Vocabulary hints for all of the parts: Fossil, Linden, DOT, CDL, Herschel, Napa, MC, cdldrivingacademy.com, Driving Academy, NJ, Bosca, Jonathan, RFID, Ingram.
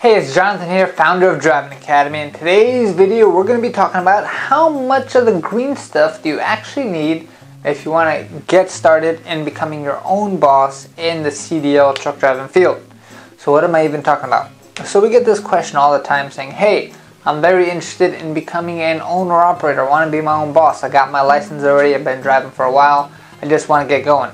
Hey, it's Jonathan here, founder of Driving Academy. In today's video, we're going to be talking about how much of the green stuff do you actually need if you want to get started in becoming your own boss in the CDL truck driving field. So what am I even talking about? So we get this question all the time saying, hey, I'm very interested in becoming an owner-operator. I want to be my own boss. I got my license already. I've been driving for a while. I just want to get going.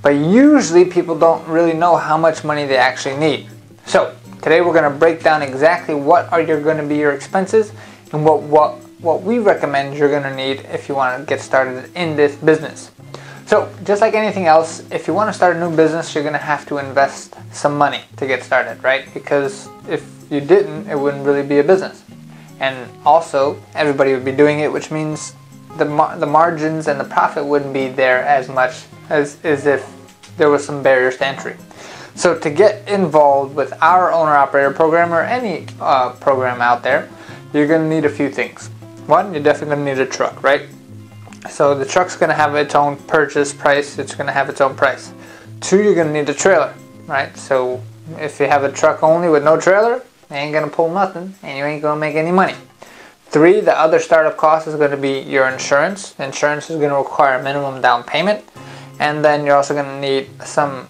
But usually people don't really know how much money they actually need. So today we're going to break down exactly what are going to be your expenses and what we recommend you're going to need if you want to get started in this business. So just like anything else, if you want to start a new business, you're going to have to invest some money to get started, right? Because if you didn't, it wouldn't really be a business. And also, everybody would be doing it, which means the margins and the profit wouldn't be there as much as if there was some barriers to entry. So to get involved with our owner-operator program or any program out there, you're going to need a few things. One, you're definitely going to need a truck, right? So the truck's going to have its own purchase price. It's going to have its own price. Two, you're going to need a trailer, right? So if you have a truck only with no trailer, you ain't going to pull nothing and you ain't going to make any money. Three, the other startup cost is going to be your insurance. Insurance is going to require a minimum down payment. And then you're also going to need some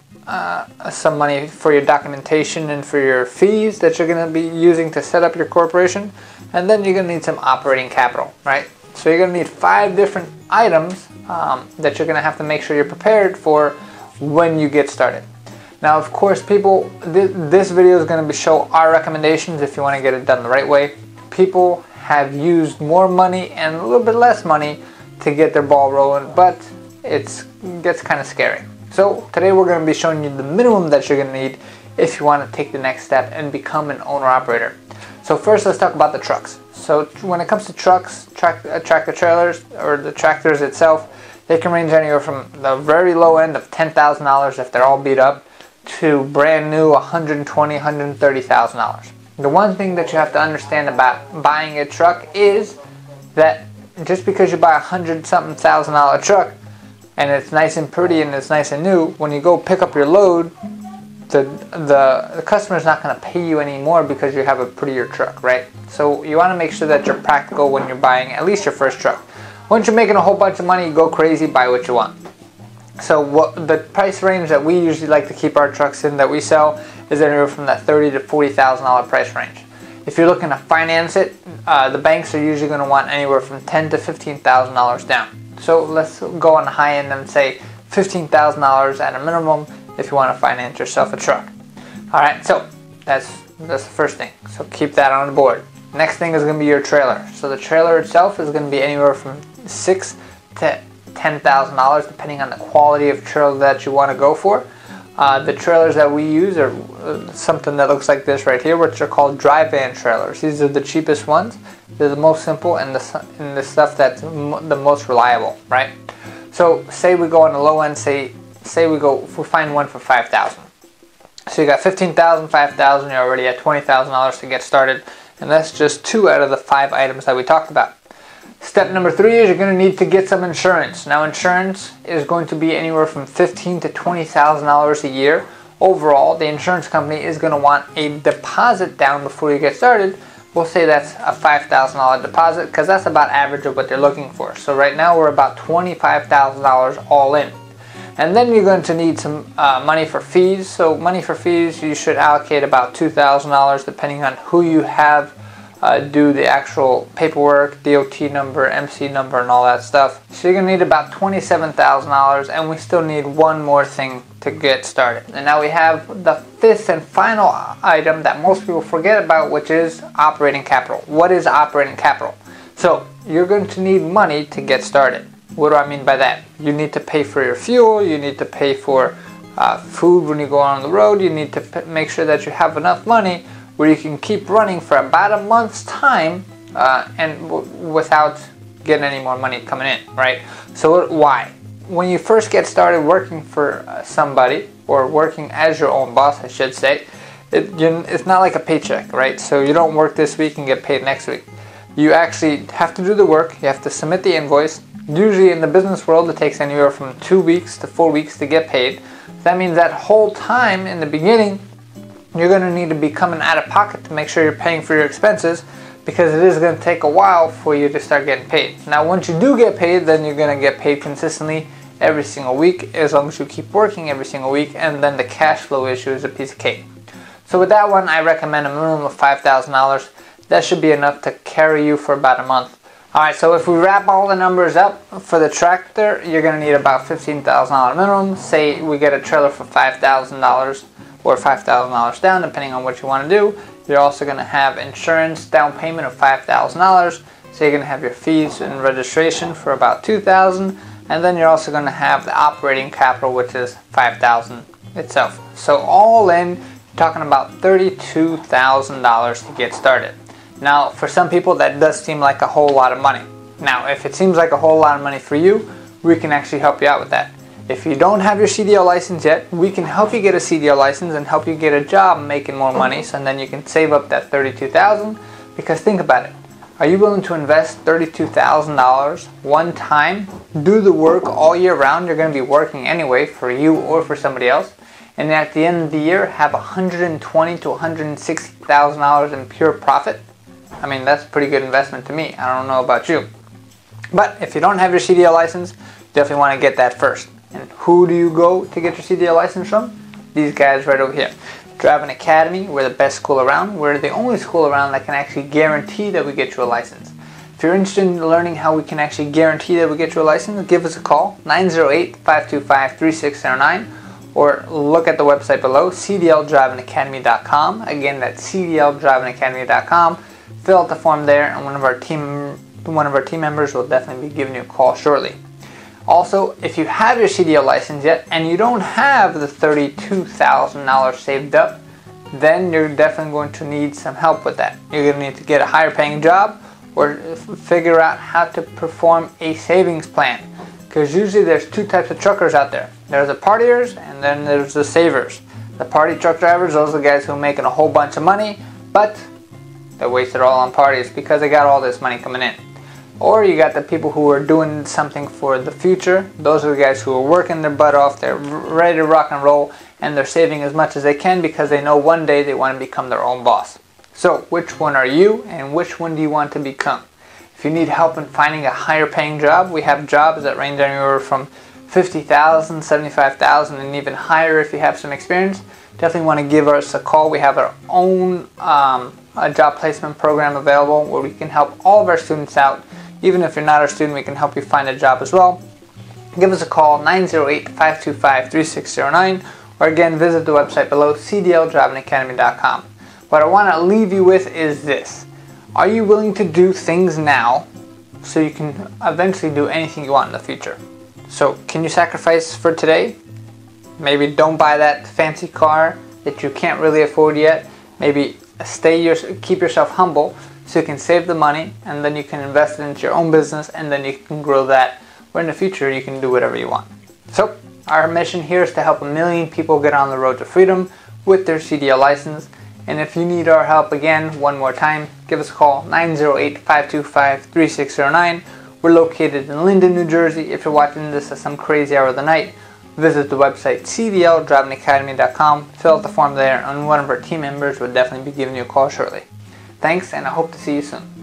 money for your documentation and for your fees that you're going to be using to set up your corporation, and then you're going to need some operating capital, right? So you're going to need 5 different items that you're going to have to make sure you're prepared for when you get started. Now, of course, people, this video is going to show our recommendations if you want to get it done the right way. People have used more money and a little bit less money to get their ball rolling, but it gets kind of scary. So today we're going to be showing you the minimum that you're going to need if you want to take the next step and become an owner-operator. So first, let's talk about the trucks. So when it comes to trucks, tractor trailers, or the tractors itself, they can range anywhere from the very low end of $10,000 if they're all beat up to brand new $120,000, $130,000. The one thing that you have to understand about buying a truck is that just because you buy a $100-something thousand truck, and it's nice and pretty and it's nice and new, when you go pick up your load, the customer's not going to pay you anymore because you have a prettier truck, right? So you want to make sure that you're practical when you're buying at least your first truck. Once you're making a whole bunch of money, you go crazy, buy what you want. So the price range that we usually like to keep our trucks in that we sell is anywhere from that $30,000 to $40,000 price range. If you're looking to finance it, the banks are usually going to want anywhere from $10,000 to $15,000 down. So let's go on the high end and say $15,000 at a minimum if you want to finance yourself a truck. Alright, so that's the first thing. So keep that on the board. Next thing is going to be your trailer. So the trailer itself is going to be anywhere from $6,000 to $10,000 depending on the quality of trailer that you want to go for. The trailers that we use are something that looks like this right here, which are called dry van trailers. These are the cheapest ones. They're the most simple and the stuff that's the most reliable, right? So say we go on the low end, say we find one for $5,000. So you got $15,000, $5,000, you're already at $20,000 to get started. And that's just 2 out of the 5 items that we talked about. Step number 3 is you're going to need to get some insurance. Now insurance is going to be anywhere from $15,000 to $20,000 a year. Overall, the insurance company is going to want a deposit down before you get started. We'll say that's a $5,000 deposit because that's about average of what they're looking for. So right now we're about $25,000 all in. And then you're going to need some money for fees. So money for fees, you should allocate about $2,000 depending on who you have do the actual paperwork, DOT number, MC number, and all that stuff. So you're going to need about $27,000, and we still need one more thing to get started. And now we have the 5th and final item that most people forget about, which is operating capital. What is operating capital? So you're going to need money to get started. What do I mean by that? You need to pay for your fuel, you need to pay for food when you go on the road, you need to make sure that you have enough money where you can keep running for about a month's time and without getting any more money coming in, right? So why? When you first get started working for somebody, or working as your own boss, I should say, it's not like a paycheck, right? So you don't work this week and get paid next week. You actually have to do the work, you have to submit the invoice. Usually in the business world, it takes anywhere from 2 weeks to 4 weeks to get paid. That means that whole time in the beginning, you're going to need to be coming out of pocket to make sure you're paying for your expenses, because it is going to take a while for you to start getting paid. Now once you do get paid, then you're going to get paid consistently every single week, as long as you keep working every single week, and then the cash flow issue is a piece of cake. So with that one, I recommend a minimum of $5,000. That should be enough to carry you for about a month. Alright, so if we wrap all the numbers up for the tractor, you're going to need about $15,000 minimum. Say we get a trailer for $5,000 or $5,000 down, depending on what you want to do. You're also going to have insurance down payment of $5,000. So you're going to have your fees and registration for about $2,000. And then you're also going to have the operating capital, which is $5,000 itself. So all in, you're talking about $32,000 to get started. Now, for some people, that does seem like a whole lot of money. Now, if it seems like a whole lot of money for you, we can actually help you out with that. If you don't have your CDL license yet, we can help you get a CDL license and help you get a job making more money, so then you can save up that $32,000. Because think about it. Are you willing to invest $32,000 one time, do the work all year round? You're going to be working anyway for you or for somebody else. And at the end of the year, have $120,000 to $160,000 in pure profit. I mean, that's a pretty good investment to me. I don't know about you. But if you don't have your CDL license, definitely want to get that first. And who do you go to get your CDL license from? These guys right over here. Driving Academy, we're the best school around. We're the only school around that can actually guarantee that we get you a license. If you're interested in learning how we can actually guarantee that we get you a license, give us a call, 908-525-3609, or look at the website below, cdldrivingacademy.com. Again, that's cdldrivingacademy.com. Fill out the form there, and one of our team members will definitely be giving you a call shortly. Also, if you have your CDL license yet and you don't have the $32,000 saved up, then you're definitely going to need some help with that. You're going to need to get a higher paying job or figure out how to perform a savings plan, because usually there's two types of truckers out there. There's the partiers and then there's the savers. The party truck drivers, those are the guys who are making a whole bunch of money, but they waste it all on parties because they got all this money coming in. Or you got the people who are doing something for the future. Those are the guys who are working their butt off, they're ready to rock and roll, and they're saving as much as they can because they know one day they want to become their own boss. So which one are you, and which one do you want to become? If you need help in finding a higher paying job, we have jobs that range anywhere from $50,000, $75,000, and even higher if you have some experience. Definitely want to give us a call. We have our own job placement program available where we can help all of our students out. Even if you're not our student, we can help you find a job as well. Give us a call, 908-525-3609, or again, visit the website below, cdldrivingacademy.com. What I want to leave you with is this. Are you willing to do things now so you can eventually do anything you want in the future? So can you sacrifice for today? Maybe don't buy that fancy car that you can't really afford yet. Maybe keep yourself humble, so you can save the money, and then you can invest it into your own business, and then you can grow that, where in the future you can do whatever you want. So our mission here is to help 1 million people get on the road to freedom with their CDL license. And if you need our help again one more time, give us a call, 908-525-3609. We're located in Linden, New Jersey. If you're watching this at some crazy hour of the night, visit the website cdldrivingacademy.com, fill out the form there, and one of our team members will definitely be giving you a call shortly. Thanks, and I hope to see you soon.